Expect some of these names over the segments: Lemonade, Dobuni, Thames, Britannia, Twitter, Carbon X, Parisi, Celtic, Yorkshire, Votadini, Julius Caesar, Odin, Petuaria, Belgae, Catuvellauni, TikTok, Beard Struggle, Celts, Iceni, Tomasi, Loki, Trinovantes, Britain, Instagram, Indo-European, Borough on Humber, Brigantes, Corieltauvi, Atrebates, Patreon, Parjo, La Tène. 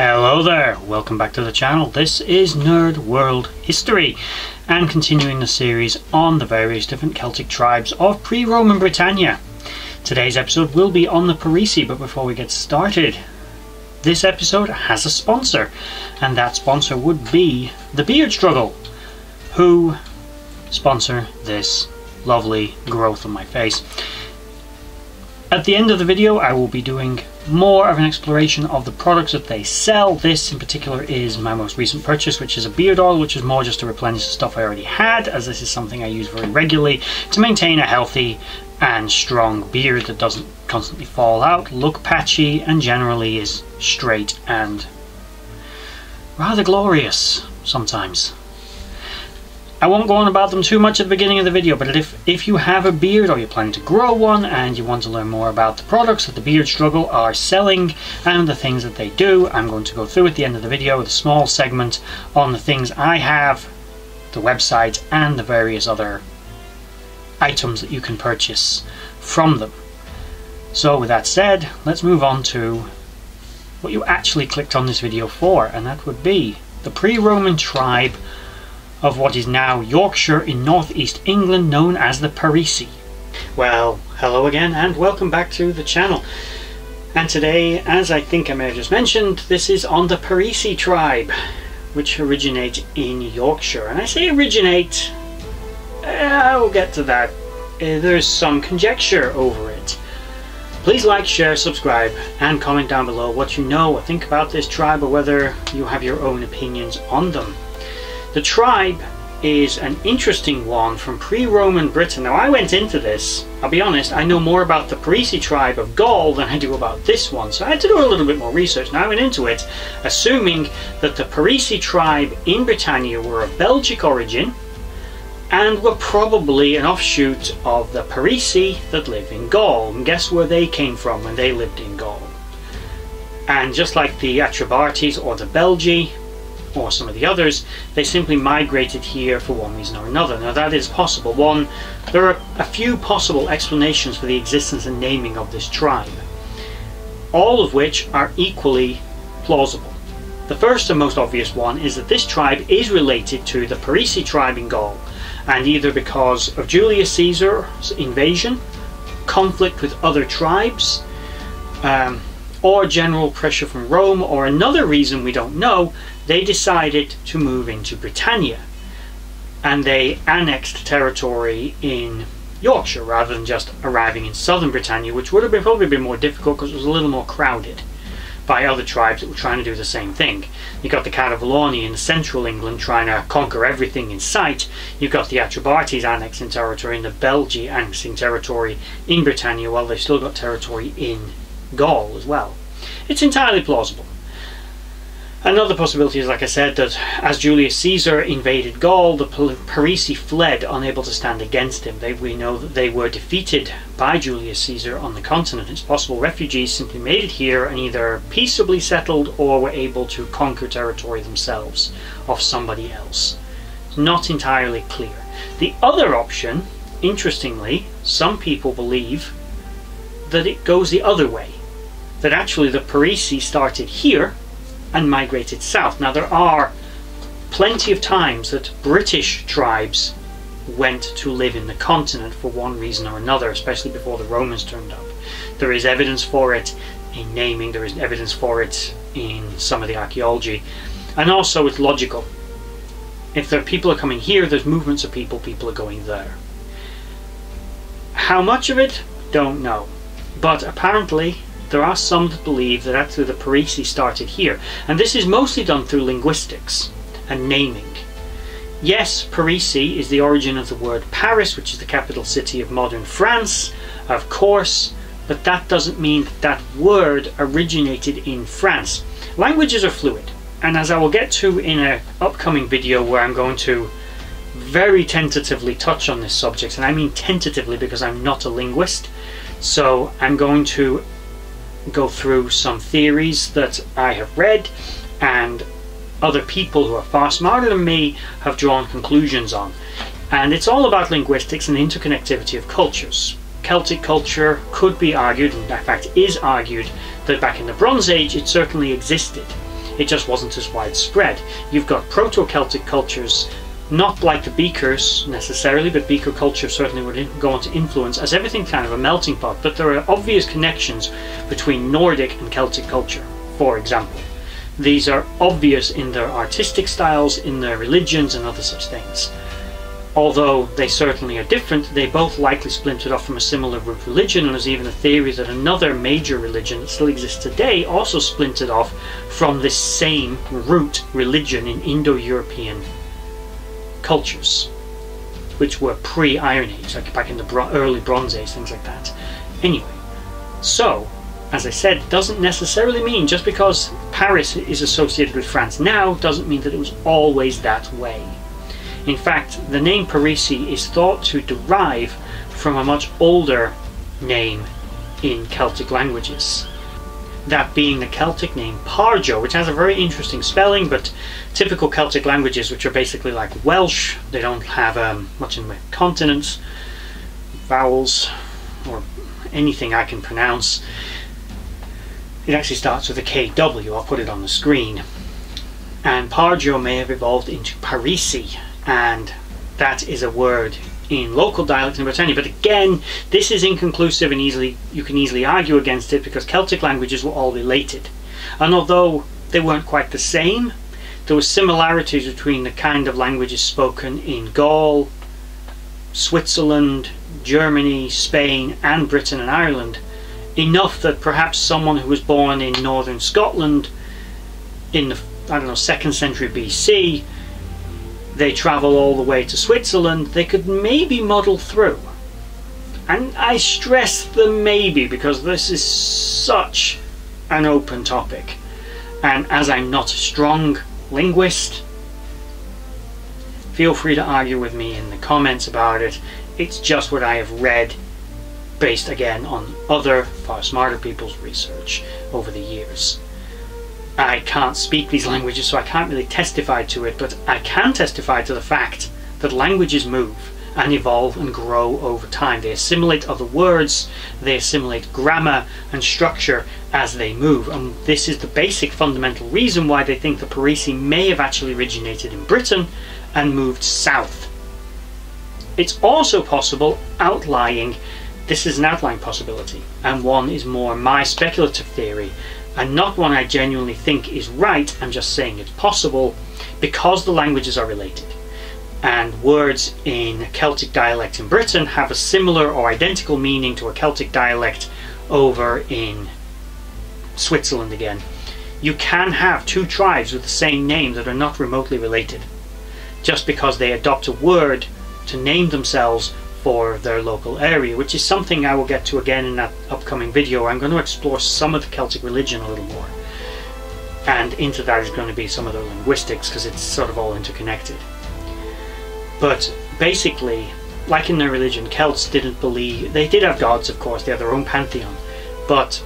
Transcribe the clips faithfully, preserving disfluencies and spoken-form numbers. Hello there, welcome back to the channel. This is Nerd World History, and continuing the series on the various different Celtic tribes of pre-Roman Britannia. Today's episode will be on the Parisi, but before we get started, this episode has a sponsor, and that sponsor would be the Beard Struggle, who sponsor this lovely growth on my face. At the end of the video, I will be doing more of an exploration of the products that they sell. This in particular is my most recent purchase, which is a beard oil, which is more just to replenish the stuff I already had, as this is something I use very regularly to maintain a healthy and strong beard that doesn't constantly fall out, look patchy, and generally is straight and rather glorious sometimes. I won't go on about them too much at the beginning of the video, but if, if you have a beard or you're planning to grow one and you want to learn more about the products that the Beard Struggle are selling and the things that they do, I'm going to go through at the end of the video with a small segment on the things I have, the website, and the various other items that you can purchase from them. So with that said, let's move on to what you actually clicked on this video for, and that would be the pre-Roman tribe of what is now Yorkshire in northeast England, known as the Parisi. Well, hello again and welcome back to the channel. And today, as I think I may have just mentioned, this is on the Parisi tribe, which originate in Yorkshire. And I say originate, I'll get to that. There's some conjecture over it. Please like, share, subscribe, and comment down below what you know or think about this tribe, or whether you have your own opinions on them. The tribe is an interesting one from pre-Roman Britain. Now, I went into this, I'll be honest, I know more about the Parisi tribe of Gaul than I do about this one, so I had to do a little bit more research, and I went into it assuming that the Parisi tribe in Britannia were of Belgic origin and were probably an offshoot of the Parisi that live in Gaul. And guess where they came from when they lived in Gaul? And just like the Atrebates or the Belgae, or some of the others, they simply migrated here for one reason or another. Now, that is possible. One, there are a few possible explanations for the existence and naming of this tribe, all of which are equally plausible. The first and most obvious one is that this tribe is related to the Parisi tribe in Gaul, and either because of Julius Caesar's invasion, conflict with other tribes, um, or general pressure from Rome, or another reason we don't know, they decided to move into Britannia, and they annexed territory in Yorkshire rather than just arriving in southern Britannia, which would have been probably been more difficult because it was a little more crowded by other tribes that were trying to do the same thing. You got the Catuvellauni in central England trying to conquer everything in sight. You got the Atrebates annexing territory and the Belgae annexing territory in Britannia, while they've still got territory in Gaul as well. It's entirely plausible. Another possibility is, like I said, that as Julius Caesar invaded Gaul, the Parisi fled, unable to stand against him. They, we know that they were defeated by Julius Caesar on the continent. It's possible refugees simply made it here and either peaceably settled or were able to conquer territory themselves off somebody else. It's not entirely clear. The other option, interestingly, some people believe that it goes the other way, that actually the Parisi started here and migrated south. Now, there are plenty of times that British tribes went to live in the continent for one reason or another, especially before the Romans turned up. There is evidence for it in naming, there is evidence for it in some of the archaeology, and also it's logical. If there are people are coming here, there's movements of people, people are going there. How much of it? Don't know. But apparently there are some that believe that actually the Parisi started here, and this is mostly done through linguistics and naming. Yes, Parisi is the origin of the word Paris, which is the capital city of modern France, of course, but that doesn't mean that that word originated in France. Languages are fluid, and as I will get to in an upcoming video where I'm going to very tentatively touch on this subject, and I mean tentatively because I'm not a linguist, so I'm going to go through some theories that I have read and other people who are far smarter than me have drawn conclusions on. And it's all about linguistics and the interconnectivity of cultures. Celtic culture could be argued, and in fact is argued, that back in the Bronze Age it certainly existed. it just wasn't as widespread. You've got Proto-Celtic cultures, not like the Beakers necessarily, but Beaker culture certainly would go on to influence, as everything kind of a melting pot, but there are obvious connections between Nordic and Celtic culture, for example. These are obvious in their artistic styles, in their religions, and other such things. Although they certainly are different, they both likely splintered off from a similar root religion, and there's even a theory that another major religion that still exists today also splintered off from this same root religion in Indo-European cultures, which were pre-Iron Age, like back in the bro early Bronze Age, things like that. Anyway, so, as I said, doesn't necessarily mean, just because Paris is associated with France now, doesn't mean that it was always that way. In fact, the name Parisi is thought to derive from a much older name in Celtic languages, that being the Celtic name Parjo, which has a very interesting spelling, but typical Celtic languages, which are basically like Welsh, they don't have um, much in the way of consonants, vowels, or anything I can pronounce. It actually starts with a K W, I'll put it on the screen. And Parjo may have evolved into Parisi. And that is a word in local dialect in Britannia. But again, this is inconclusive, and easily you can easily argue against it, because Celtic languages were all related. And although they weren't quite the same, there were similarities between the kind of languages spoken in Gaul, Switzerland, Germany, Spain, and Britain and Ireland, enough that perhaps someone who was born in northern Scotland in the, I don't know, second century B C, they travel all the way to Switzerland, they could maybe muddle through. And I stress the maybe, because this is such an open topic. And as I'm not a strong linguist, feel free to argue with me in the comments about it. It's just what I have read, based again on other far smarter people's research over the years. I can't speak these languages, so I can't really testify to it, but I can testify to the fact that languages move and evolve and grow over time. They assimilate other words, they assimilate grammar and structure as they move, and this is the basic fundamental reason why they think the Parisi may have actually originated in Britain and moved south. It's also possible outlying, this is an outlying possibility, and one is more my speculative theory, and not one I genuinely think is right. I'm just saying it's possible because the languages are related. And words in Celtic dialect in Britain have a similar or identical meaning to a Celtic dialect over in Switzerland again. You can have two tribes with the same name that are not remotely related, just because they adopt a word to name themselves for their local area, which is something I will get to again in that upcoming video. I'm going to explore some of the Celtic religion a little more, and into that is going to be some of the linguistics, because it's sort of all interconnected. But basically, like in their religion, Celts didn't believe, they did have gods, of course, they have their own pantheon, but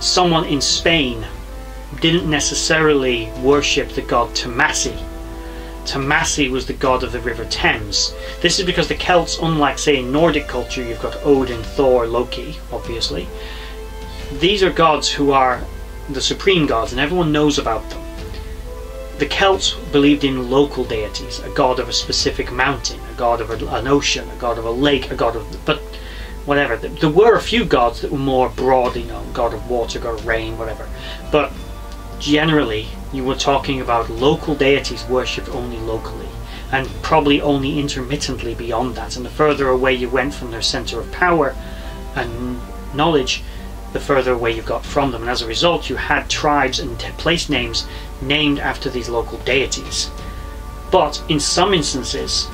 someone in Spain didn't necessarily worship the god Tomasi. Tomasi was the god of the River Thames. This is because the Celts, unlike say in Nordic culture, you've got Odin, Thor, Loki, obviously. These are gods who are the supreme gods, and everyone knows about them. The Celts believed in local deities, a god of a specific mountain, a god of a, an ocean, a god of a lake, a god of... but whatever. There were a few gods that were more broadly known, god of water, god of rain, whatever. But generally, you were talking about local deities worshipped only locally, and probably only intermittently beyond that, and the further away you went from their centre of power and knowledge, the further away you got from them, and as a result you had tribes and place names named after these local deities. But in some instances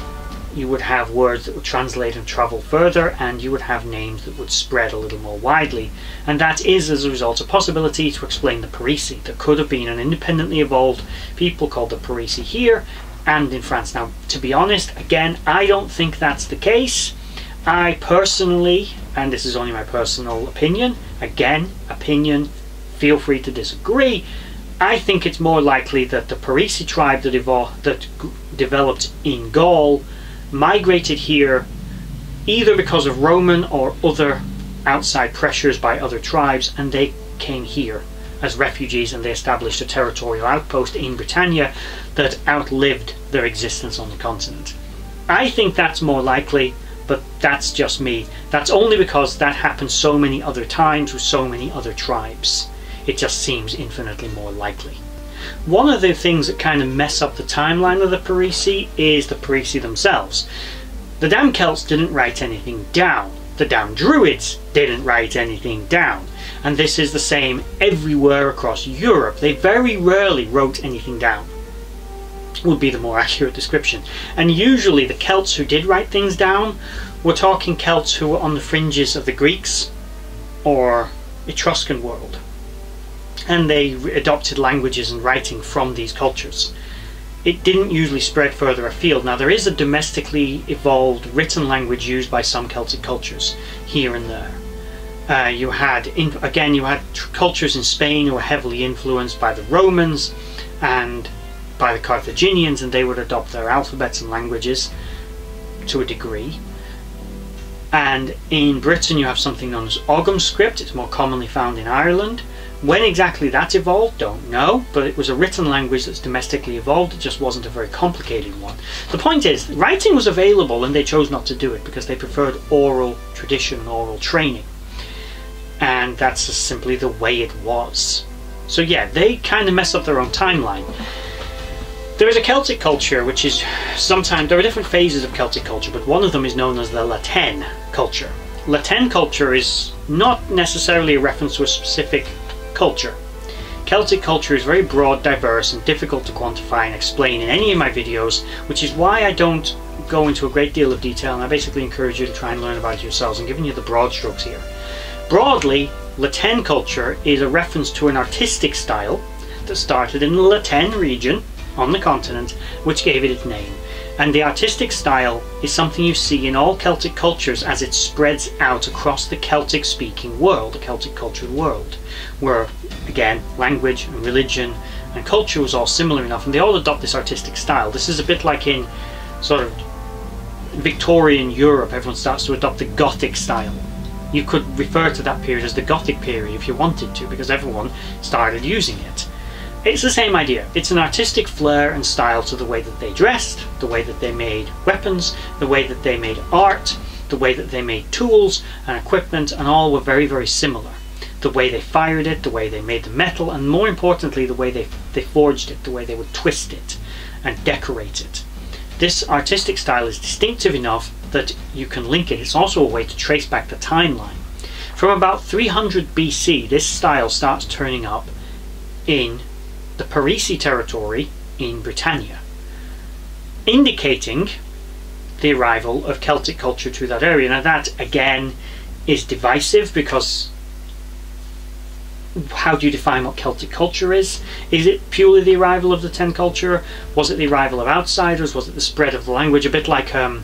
you would have words that would translate and travel further, and you would have names that would spread a little more widely, and that is as a result a possibility to explain the Parisi. There could have been an independently evolved people called the Parisi here and in France. Now, to be honest, again, I don't think that's the case. I personally, and this is only my personal opinion, again, opinion, feel free to disagree, I think it's more likely that the Parisi tribe that evolved, that developed in Gaul, migrated here either because of Roman or other outside pressures by other tribes, and they came here as refugees, and they established a territorial outpost in Britannia that outlived their existence on the continent. I think that's more likely, but that's just me. That's only because that happened so many other times with so many other tribes. It just seems infinitely more likely. One of the things that kind of mess up the timeline of the Parisi is the Parisi themselves. The damn Celts didn't write anything down. The damn Druids didn't write anything down. And this is the same everywhere across Europe. They very rarely wrote anything down, would be the more accurate description. And usually the Celts who did write things down were talking Celts who were on the fringes of the Greeks or Etruscan world. And they adopted languages and writing from these cultures. It didn't usually spread further afield. Now there is a domestically evolved written language used by some Celtic cultures here and there. Uh, you had, in, again, you had cultures in Spain who were heavily influenced by the Romans and by the Carthaginians, and they would adopt their alphabets and languages to a degree. And in Britain you have something known as Ogham script. It's more commonly found in Ireland. When exactly that evolved, don't know, but it was a written language that's domestically evolved. It just wasn't a very complicated one. The point is, writing was available and they chose not to do it because they preferred oral tradition and oral training. And that's just simply the way it was. So yeah, they kind of mess up their own timeline. There is a Celtic culture which is sometimes, there are different phases of Celtic culture, but one of them is known as the La Tène culture. La Tène culture is not necessarily a reference to a specific culture. Celtic culture is very broad, diverse, and difficult to quantify and explain in any of my videos, which is why I don't go into a great deal of detail, and I basically encourage you to try and learn about it yourselves. I'm giving you the broad strokes here. Broadly, La Tène culture is a reference to an artistic style that started in the La Tène region on the continent, which gave it its name. And the artistic style is something you see in all Celtic cultures as it spreads out across the Celtic speaking world, the Celtic cultured world, where again language and religion and culture was all similar enough, and they all adopt this artistic style. This is a bit like in sort of Victorian Europe, everyone starts to adopt the Gothic style. You could refer to that period as the Gothic period if you wanted to, because everyone started using it. It's the same idea. It's an artistic flair and style to the way that they dressed, the way that they made weapons, the way that they made art, the way that they made tools and equipment, and all were very, very similar. The way they fired it, the way they made the metal, and more importantly, the way they, they forged it, the way they would twist it and decorate it. This artistic style is distinctive enough that you can link it. It's also a way to trace back the timeline. From about three hundred B C, this style starts turning up in the Parisi territory in Britannia, indicating the arrival of Celtic culture to that area. Now that again is divisive, because how do you define what Celtic culture is? Is it purely the arrival of the Tène culture? Was it the arrival of outsiders? Was it the spread of the language? A bit like um,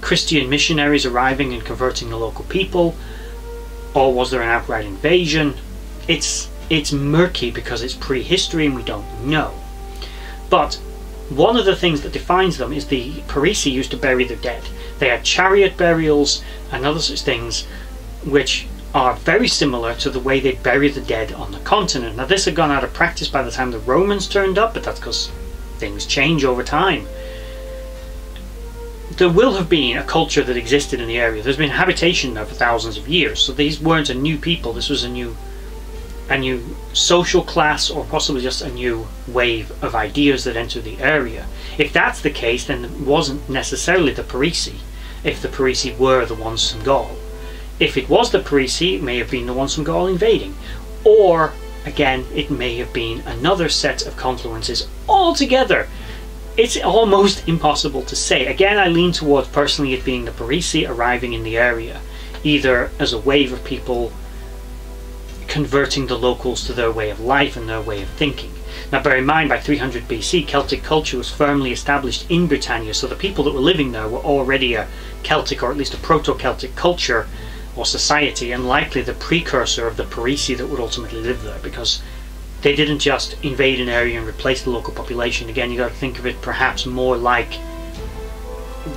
Christian missionaries arriving and converting the local people, or was there an outright invasion? It's It's murky because it's prehistory and we don't know. But one of the things that defines them is the Parisi used to bury their dead. They had chariot burials and other such things, which are very similar to the way they bury the dead on the continent. Now this had gone out of practice by the time the Romans turned up, but that's because things change over time. There will have been a culture that existed in the area. There's been habitation there for thousands of years, so these weren't a new people. This was a new a new social class, or possibly just a new wave of ideas that entered the area. If that's the case, then it wasn't necessarily the Parisi, if the Parisi were the ones from Gaul. If it was the Parisi, it may have been the ones from Gaul invading. Or, again, it may have been another set of confluences altogether. It's almost impossible to say. Again, I lean towards personally it being the Parisi arriving in the area, either as a wave of people converting the locals to their way of life and their way of thinking. Now bear in mind, by three hundred B C, Celtic culture was firmly established in Britannia, so the people that were living there were already a Celtic, or at least a proto-Celtic culture or society, and likely the precursor of the Parisi that would ultimately live there, because they didn't just invade an area and replace the local population. Again, you got to think of it perhaps more like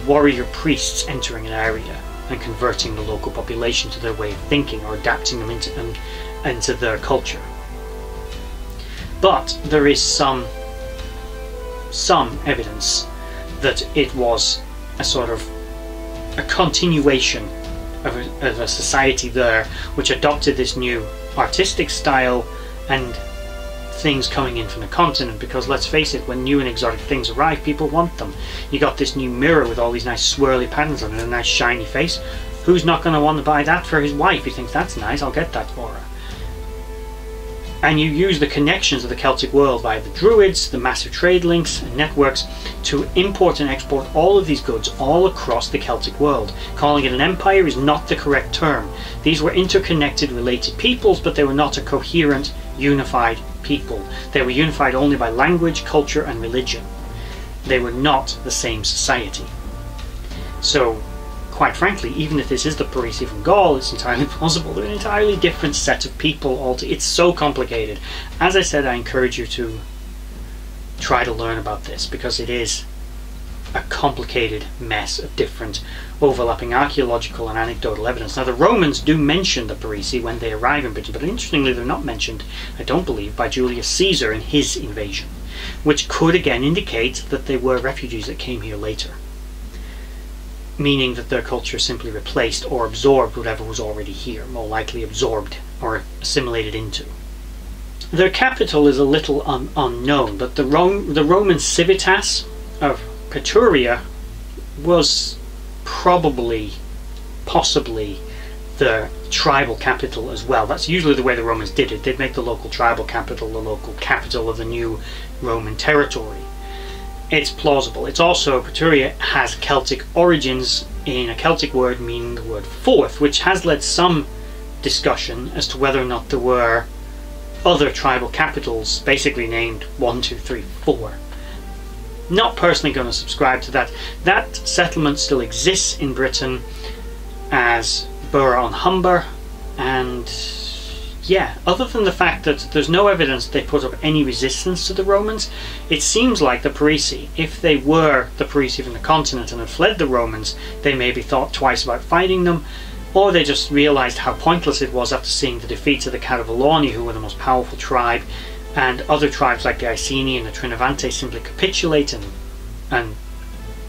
warrior priests entering an area and converting the local population to their way of thinking, or adapting them into them into their culture. but there is some some evidence that it was a sort of a continuation of a, of a society there which adopted this new artistic style and things coming in from the continent, because let's face it, when new and exotic things arrive, people want them. You got this new mirror with all these nice swirly patterns on it and a nice shiny face. Who's not going to want to buy that for his wife? He thinks, that's nice, I'll get that for her. And you use the connections of the Celtic world via the Druids, the massive trade links and networks to import and export all of these goods all across the Celtic world. Calling it an empire is not the correct term. These were interconnected, related peoples, but they were not a coherent, unified people. They were unified only by language, culture and religion. They were not the same society. So, quite frankly, even if this is the Parisi from Gaul, it's entirely possible they're an entirely different set of people. Alter it's so complicated. As I said, I encourage you to try to learn about this, because it is a complicated mess of different overlapping archaeological and anecdotal evidence. Now, the Romans do mention the Parisi when they arrive in Britain, but interestingly they're not mentioned, I don't believe, by Julius Caesar in his invasion, which could again indicate that they were refugees that came here later, meaning that their culture simply replaced or absorbed whatever was already here, more likely absorbed or assimilated into. Their capital is a little un unknown, but the, Rom the Roman civitas of Petuaria was probably, possibly, the tribal capital as well. That's usually the way the Romans did it. They'd make the local tribal capital the local capital of the new Roman territory. It's plausible. It's also, Petuaria has Celtic origins in a Celtic word meaning the word fourth, which has led some discussion as to whether or not there were other tribal capitals basically named one, two, three, four. Not personally going to subscribe to that. That settlement still exists in Britain as Borough on Humber, and yeah, other than the fact that there's no evidence they put up any resistance to the Romans, it seems like the Parisi, if they were the Parisi from the continent and had fled the Romans, they maybe thought twice about fighting them, or they just realised how pointless it was after seeing the defeats of the Catuvellauni, who were the most powerful tribe, and other tribes like the Iceni and the Trinovantes simply capitulate and, and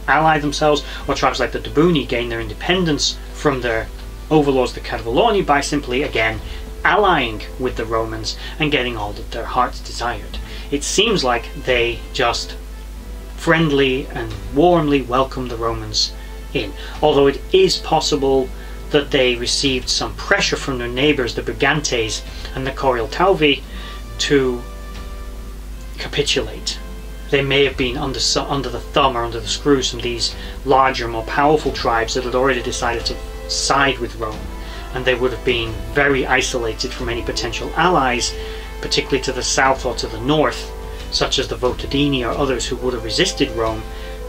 ally themselves, or tribes like the Dobuni gain their independence from their overlords, the Catuvellauni, by simply, again, allying with the Romans and getting all that their hearts desired. It seems like they just friendly and warmly welcomed the Romans in, although it is possible that they received some pressure from their neighbours, the Brigantes and the Corieltauvi, to capitulate. They may have been under, under the thumb or under the screws from these larger, more powerful tribes that had already decided to side with Rome, and they would have been very isolated from any potential allies, particularly to the south or to the north, such as the Votadini or others who would have resisted Rome.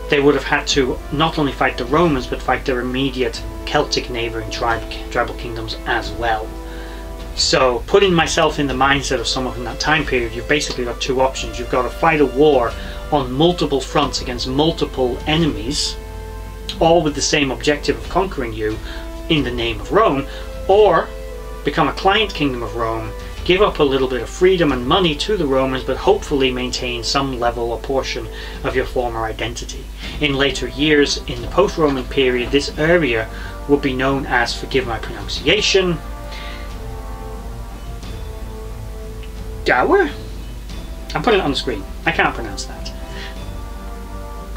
They would have had to not only fight the Romans, but fight their immediate Celtic neighbouring tribe, tribal kingdoms as well. So, putting myself in the mindset of someone from that time period, you've basically got two options. You've got to fight a war on multiple fronts against multiple enemies, all with the same objective of conquering you in the name of Rome, or become a client kingdom of Rome, give up a little bit of freedom and money to the Romans, but hopefully maintain some level or portion of your former identity. In later years, in the post-Roman period, this area would be known as, forgive my pronunciation, Dower? I'm putting it on the screen. I can't pronounce that.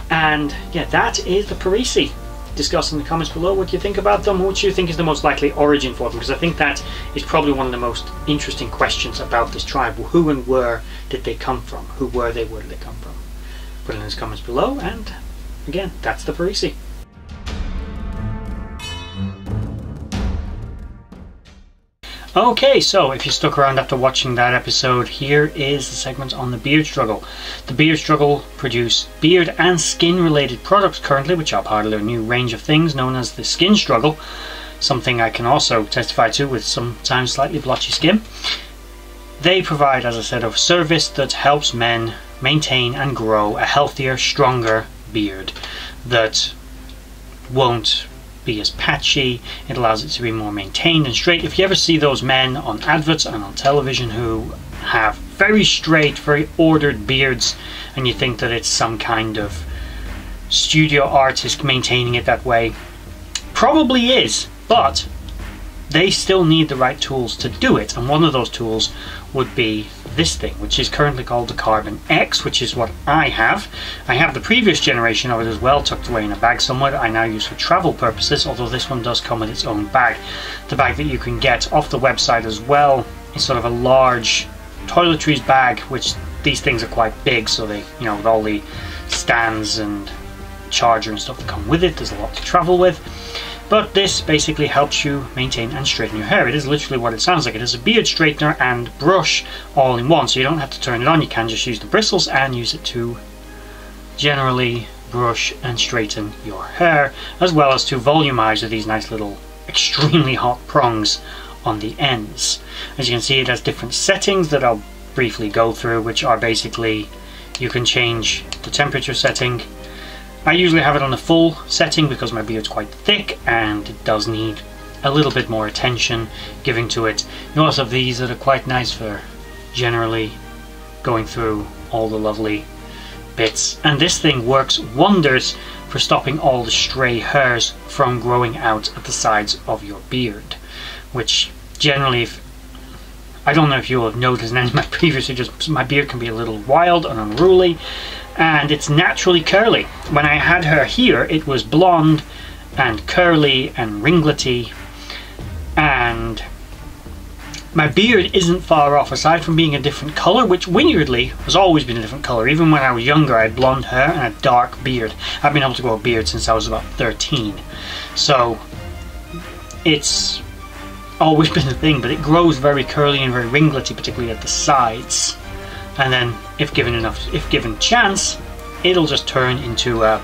And yeah, that is the Parisi. Discuss in the comments below what you think about them, what you think is the most likely origin for them, because I think that is probably one of the most interesting questions about this tribe. Who and where did they come from? Who were they? Where did they come from? Put it in the comments below, and again, that's the Parisi. Okay, so if you stuck around after watching that episode, here is the segment on the Beard Struggle. The Beard Struggle produce beard and skin related products currently, which are part of their new range of things known as the Skin Struggle, something I can also testify to with sometimes slightly blotchy skin. They provide, as I said, a service that helps men maintain and grow a healthier, stronger beard that won't be as patchy. It allows it to be more maintained and straight. If you ever see those men on adverts and on television who have very straight, very ordered beards, and you think that it's some kind of studio artist maintaining it that way. Probably is, but they still need the right tools to do it, and one of those tools would be this thing, which is currently called the Carbon X, which is what I have. I have the previous generation of it as well tucked away in a bag somewhere that I now use for travel purposes, although this one does come with its own bag. The bag that you can get off the website as well is sort of a large toiletries bag, which these things are quite big, so they, you know, with all the stands and charger and stuff that come with it, there's a lot to travel with. But this basically helps you maintain and straighten your hair. It is literally what it sounds like. It is a beard straightener and brush all in one, so you don't have to turn it on. You can just use the bristles and use it to generally brush and straighten your hair, as well as to volumize with these nice little extremely hot prongs on the ends. As you can see, it has different settings that I'll briefly go through, which are basically you can change the temperature setting. I usually have it on a full setting because my beard's quite thick and it does need a little bit more attention given to it. You also have these that are quite nice for generally going through all the lovely bits. And this thing works wonders for stopping all the stray hairs from growing out at the sides of your beard, which generally, if I don't know if you'll have noticed in any of my previous videos, my beard can be a little wild and unruly, and it's naturally curly. When I had her here, it was blonde and curly and ringlety, and my beard isn't far off, aside from being a different color, which weirdly has always been a different color. Even when I was younger, I had blonde hair and a dark beard. I've been able to grow a beard since I was about thirteen, so it's always been a thing, but it grows very curly and very ringlety, particularly at the sides. And then if given enough, if given chance, it'll just turn into a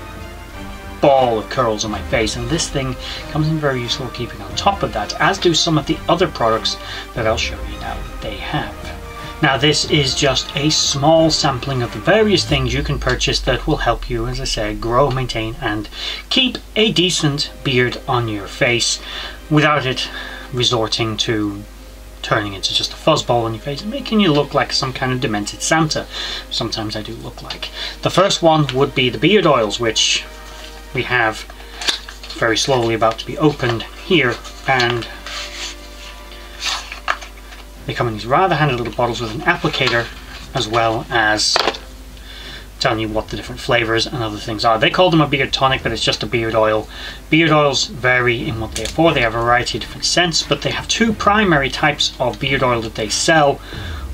ball of curls on my face, and this thing comes in very useful keeping on top of that, as do some of the other products that I'll show you now that they have. Now, this is just a small sampling of the various things you can purchase that will help you, as I say, grow, maintain and keep a decent beard on your face without it resorting to turning into just a fuzzball on your face and making you look like some kind of demented Santa. Sometimes I do look like. The first one would be the beard oils, which we have very slowly about to be opened here, and they come in these rather handy little bottles with an applicator, as well as telling you what the different flavors and other things are. They call them a beard tonic, but it's just a beard oil. Beard oils vary in what they're for. They have a variety of different scents, but they have two primary types of beard oil that they sell,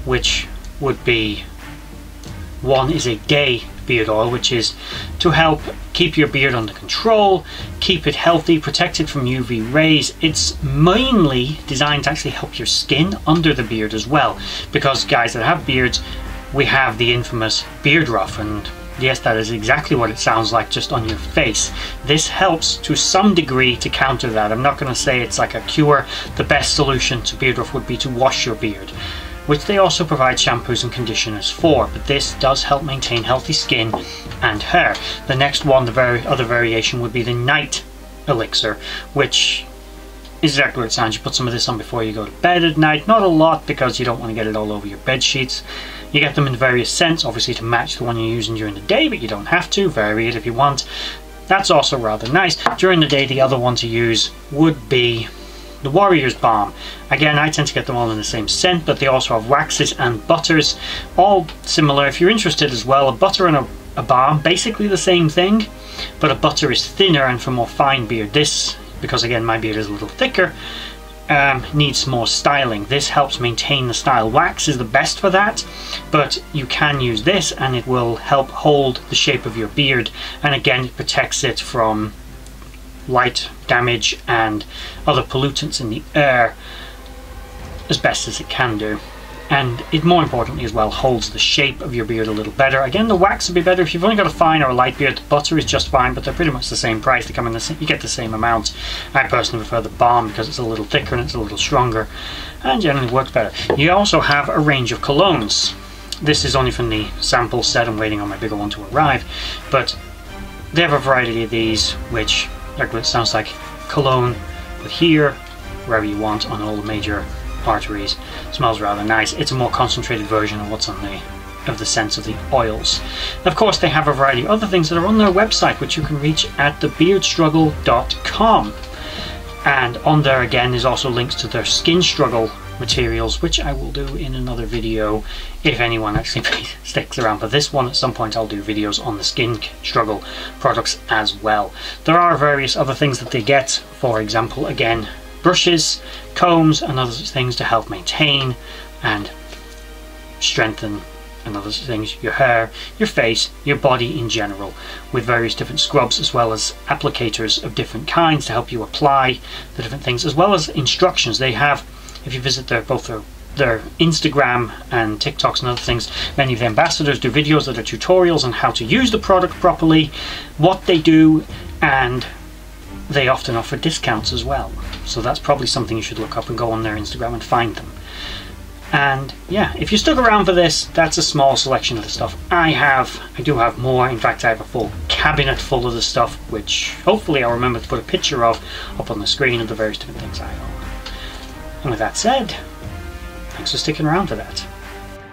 which would be, one is a day beard oil, which is to help keep your beard under control, keep it healthy, protect it from U V rays. It's mainly designed to actually help your skin under the beard as well, because guys that have beards, we have the infamous beard rough, and yes, that is exactly what it sounds like, just on your face. This helps to some degree to counter that. I'm not going to say it's like a cure. The best solution to beard rough would be to wash your beard, which they also provide shampoos and conditioners for, but this does help maintain healthy skin and hair. The next one, the very other variation, would be the night elixir, which is exactly what it sounds. You put some of this on before you go to bed at night. Not a lot, because you don't want to get it all over your bed sheets. You get them in various scents, obviously to match the one you're using during the day, but you don't have to. Vary it if you want. That's also rather nice. During the day, the other one to use would be the Warrior's Balm. Again, I tend to get them all in the same scent, but they also have waxes and butters, all similar. If you're interested as well, a butter and a, a balm, basically the same thing, but a butter is thinner and for more fine beard. This, because again, my beard is a little thicker, Um, needs more styling. This helps maintain the style. Wax is the best for that, but you can use this and it will help hold the shape of your beard, and again it protects it from light damage and other pollutants in the air as best as it can do, and it more importantly as well holds the shape of your beard a little better. Again, the wax would be better if you've only got a fine or a light beard. The butter is just fine, but they're pretty much the same price. They come in the same, you get the same amount. I personally prefer the balm because it's a little thicker and it's a little stronger and generally works better. You also have a range of colognes. This is only from the sample set. I'm waiting on my bigger one to arrive, but they have a variety of these, which like what it sounds like, cologne, but here wherever you want on all the major Parterres. Smells rather nice. It's a more concentrated version of what's on the of the scents of the oils. And of course they have a variety of other things that are on their website, which you can reach at the beard struggle dot com. And on there again is also links to their Skin Struggle materials, which I will do in another video if anyone actually sticks around for this one. At some point I'll do videos on the Skin Struggle products as well. There are various other things that they get, for example again brushes, combs and other things to help maintain and strengthen and other things, your hair, your face, your body in general, with various different scrubs as well as applicators of different kinds to help you apply the different things, as well as instructions. They have, if you visit their both their, their Instagram and TikToks and other things, many of the ambassadors do videos that are tutorials on how to use the product properly, what they do, and they often offer discounts as well. So that's probably something you should look up and go on their Instagram and find them. And yeah, if you stuck around for this, that's a small selection of the stuff I have. I do have more. In fact, I have a full cabinet full of the stuff, which hopefully I'll remember to put a picture of up on the screen of the various different things I own. And with that said, thanks for sticking around for that.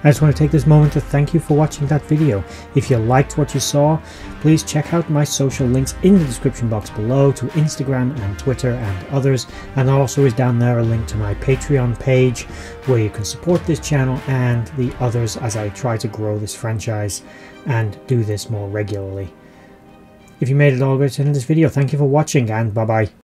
I just want to take this moment to thank you for watching that video. If you liked what you saw, please check out my social links in the description box below to Instagram and Twitter and others, and also is down there a link to my Patreon page where you can support this channel and the others as I try to grow this franchise and do this more regularly. If you made it all the way to the end of this video, thank you for watching and bye bye.